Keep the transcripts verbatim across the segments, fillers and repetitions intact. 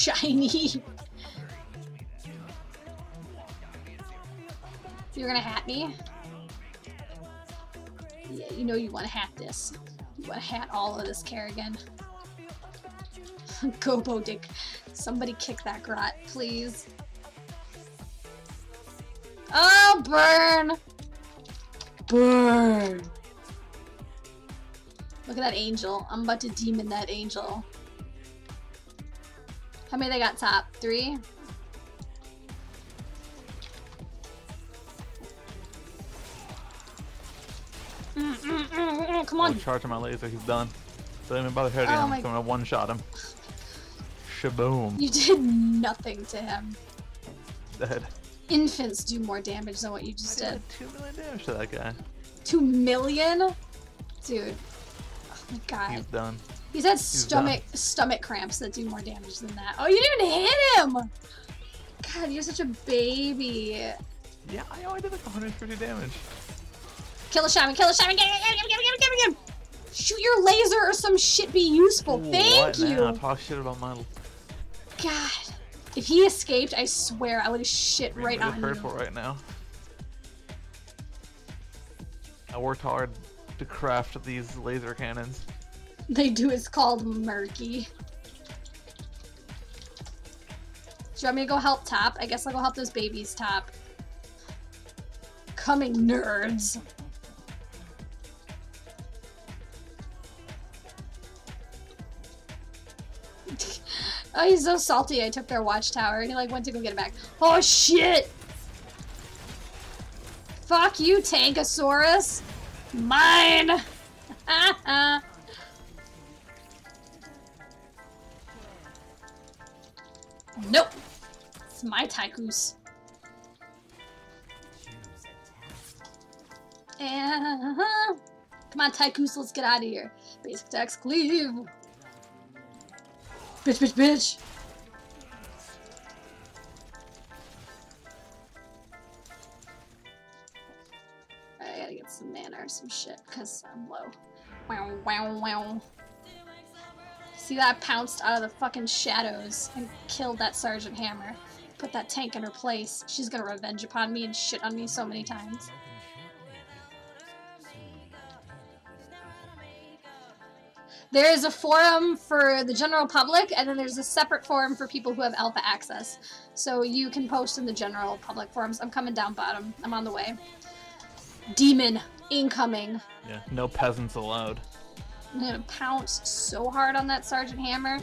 shiny. You're gonna hat me? Yeah, you know you wanna hat this. You wanna hat all of this, Kerrigan. Gobo dick. Somebody kick that grot, please. Oh, burn! Burn! Look at that angel. I'm about to demon that angel. How many they got top? Three? Mm, mm, mm, mm, come on. I'll charge my laser. He's done. Don't even bother hurting oh him. I'm gonna one shot him. Shaboom. You did nothing to him. Dead. Infants do more damage than what you just I did. did. Two million damage to that guy. Two million? Dude. Oh my god. He's done. He's had He's stomach done. stomach cramps that do more damage than that. Oh, you didn't even hit him! God, you're such a baby. Yeah, I only did like one hundred fifty damage. Kill a shaman, kill a shaman, get him, get him, get him, get him, get him, get him! Shoot your laser or some shit be useful. Ooh, Thank what you! Now? Talk shit about my... God. If he escaped, I swear I would have shit We're right on him. Hurtful right now. I worked hard to craft these laser cannons. They do. It's called murky. Do you want me to go help top? I guess I'll go help those babies top. Coming nerds. Oh, he's so salty. I took their watchtower and he like went to go get it back. Oh shit! Fuck you, Tankosaurus! Mine! Nope! It's my Tychus. Uh-huh. Come on, Tychus, let's get out of here. Basic attacks, cleave! Bitch, bitch, bitch! I gotta get some mana or some shit, because I'm low. Wow, wow, wow. See that? I pounced out of the fucking shadows and killed that Sergeant Hammer. Put that tank in her place. She's gonna revenge upon me and shit on me so many times. There is a forum for the general public, and then there's a separate forum for people who have alpha access. So you can post in the general public forums. I'm coming down bottom. I'm on the way. Demon incoming. Yeah, no peasants allowed. I'm gonna pounce so hard on that Sergeant Hammer.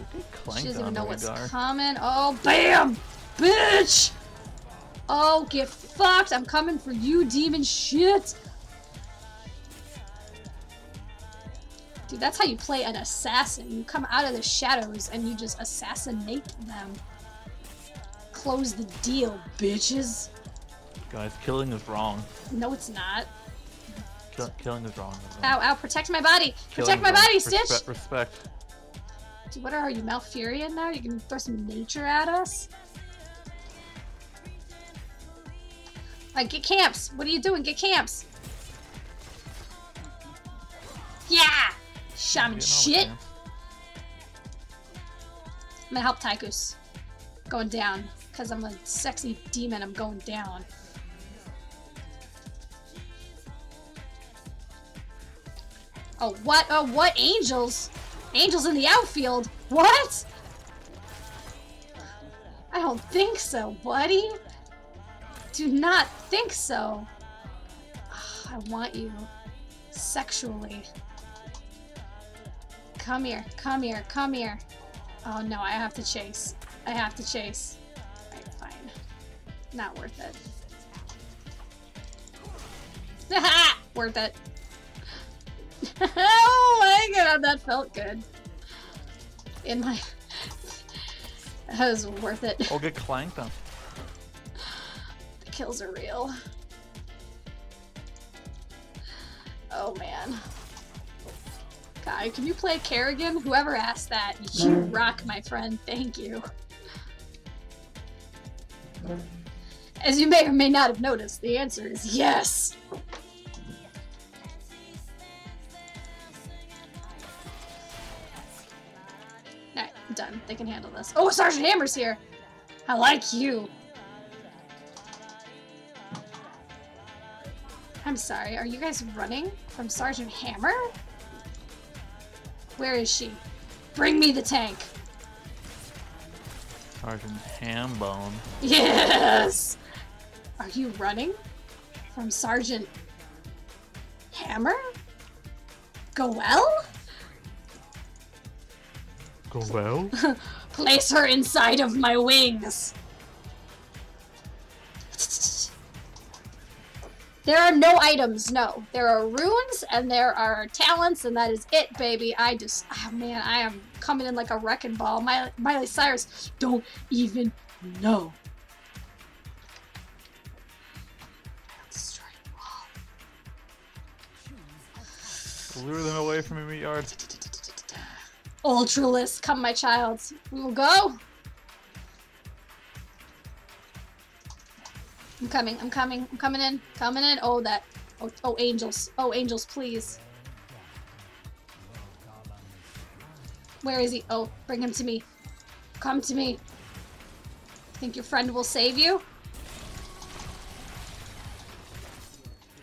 She doesn't even know what's coming. Oh, bam! Bitch! Oh, get fucked! I'm coming for you, demon shit! Dude, that's how you play an assassin. You come out of the shadows and you just assassinate them. Close the deal, bitches. Guys, killing is wrong. No, it's not. Kill killing is wrong. Is wrong. Ow, ow, protect my body! Killing protect my body, Stitch! Respe respect. Dude, what are you, Malfurion now? You can throw some nature at us? Like, get camps! What are you doing? Get camps! Yeah! Shaman shit! I'm gonna help Tychus. Going down. Because I'm a sexy demon, I'm going down. Oh, what? Oh, what? Angels? Angels in the outfield? What? I don't think so, buddy. Do not think so. Oh, I want you. Sexually. Come here, come here, come here. Oh no, I have to chase. I have to chase. Alright, fine. Not worth it. Haha! Worth it. Oh my god, that felt good. In my... That was worth it. I'll get clanked on. The kills are real. Oh man. God, can you play Kerrigan? Whoever asked that, you rock, my friend. Thank you. As you may or may not have noticed, the answer is yes. Alright, I'm done. They can handle this. Oh, Sergeant Hammer's here! I like you! I'm sorry, are you guys running from Sergeant Hammer? Where is she? Bring me the tank! Sergeant Hambone. Yes! Are you running from Sergeant Hammer? Goel? Goel? Place her inside of my wings! There are no items, no. There are runes, and there are talents, and that is it, baby. I just, oh man, I am coming in like a wrecking ball. My, Miley Cyrus, don't even know. Destroy the wall. Lure them away from me, yard. Ultralisk, come my child. We will go. I'm coming, I'm coming, I'm coming in, coming in. Oh, that. Oh, oh, angels. Oh, angels, please. Where is he? Oh, bring him to me. Come to me. Think your friend will save you?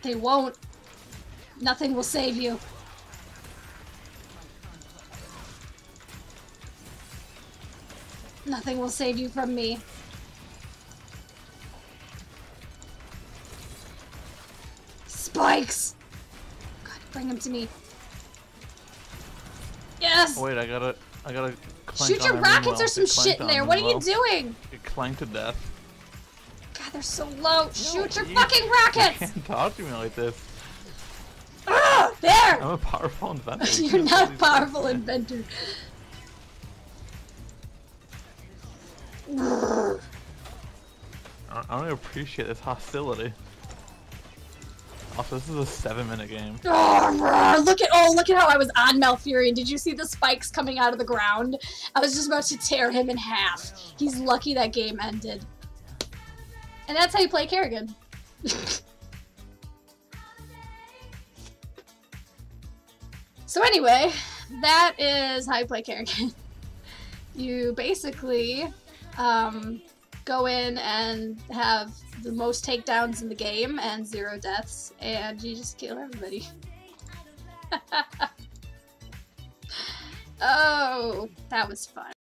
They won't. Nothing will save you. Nothing will save you from me. Spikes! God, bring him to me. Yes! Wait, I gotta, I gotta clank. Shoot your rockets or some shit in there. What are you doing? Get clanked to death. God, they're so low. Shoot your fucking rockets! You can't talk to me like this. Ah, there! I'm a powerful inventor. You're not a powerful inventor. I don't appreciate this hostility. Also, this is a seven-minute game. Oh, look at oh, look at how I was on Malfurion. Did you see the spikes coming out of the ground? I was just about to tear him in half. He's lucky that game ended. And that's how you play Kerrigan. So anyway, that is how you play Kerrigan. You basically um, go in and have the most takedowns in the game and zero deaths, and you just kill everybody. Oh, that was fun.